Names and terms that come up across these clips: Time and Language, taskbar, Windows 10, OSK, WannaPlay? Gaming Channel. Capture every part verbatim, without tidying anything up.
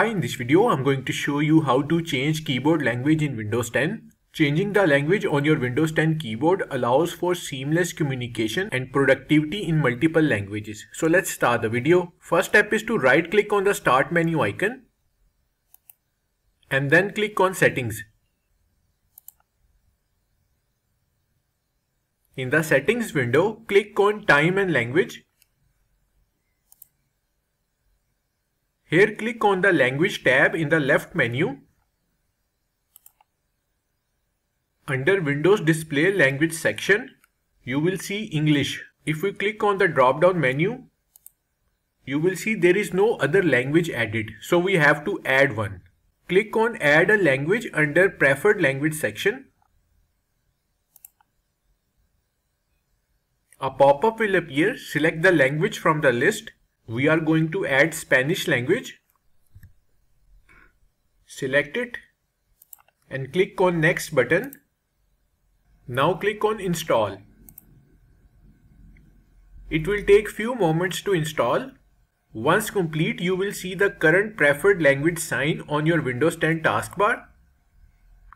Hi, in this video I'm going to show you how to change keyboard language in Windows ten. Changing the language on your Windows ten keyboard allows for seamless communication and productivity in multiple languages. So let's start the video. First step is to right click on the start menu icon and then click on settings. In the settings window, click on time and language. Here click on the language tab in the left menu. Under Windows display language section, you will see English. If we click on the drop down menu, you will see there is no other language added. So we have to add one. Click on add a language under preferred language section. A pop-up will appear. Select the language from the list. We are going to add Spanish language. Select it and click on next button. Now click on install. It will take few moments to install. Once complete, you will see the current preferred language sign on your Windows ten taskbar.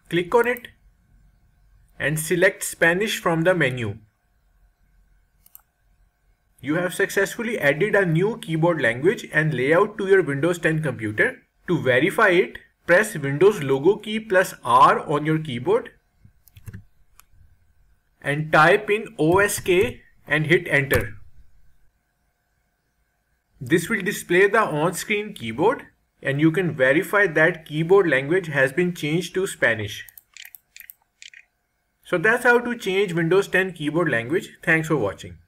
Click on it and select Spanish from the menu. You have successfully added a new keyboard language and layout to your Windows ten computer. To verify it, press Windows logo key plus R on your keyboard and type in O S K and hit enter. This will display the on-screen keyboard and you can verify that keyboard language has been changed to Spanish. So that's how to change Windows ten keyboard language. Thanks for watching.